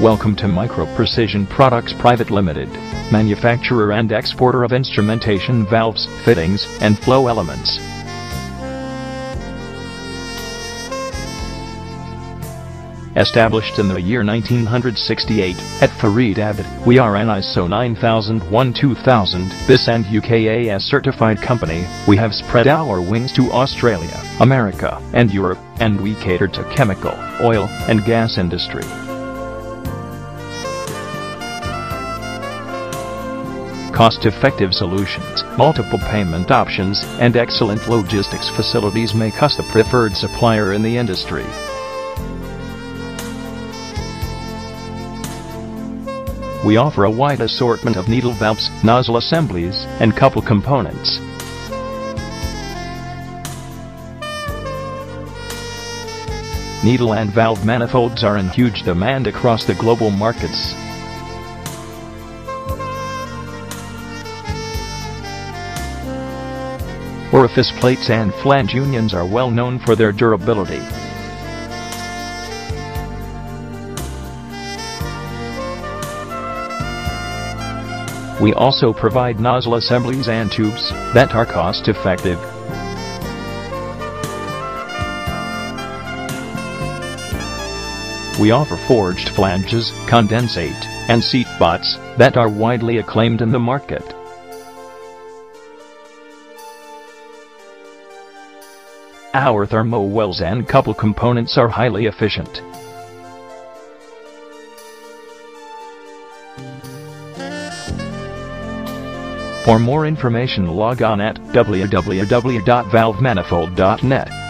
Welcome to Micro Precision Products Private Limited, manufacturer and exporter of instrumentation valves, fittings, and flow elements. Established in the year 1968, at Faridabad, we are an ISO 9001:2000, BIS and UKAS certified company. We have spread our wings to Australia, America, and Europe, and we cater to chemical, oil, and gas industry. Cost-effective solutions, multiple payment options, and excellent logistics facilities make us the preferred supplier in the industry. We offer a wide assortment of needle valves, nozzle assemblies, and couple components. Needle and valve manifolds are in huge demand across the global markets. Orifice plates and flange unions are well known for their durability. We also provide nozzle assemblies and tubes that are cost-effective. We offer forged flanges, condensate, and seat bots that are widely acclaimed in the market. Our thermo wells and couple components are highly efficient. For more information, log on at www.valvemanifold.net.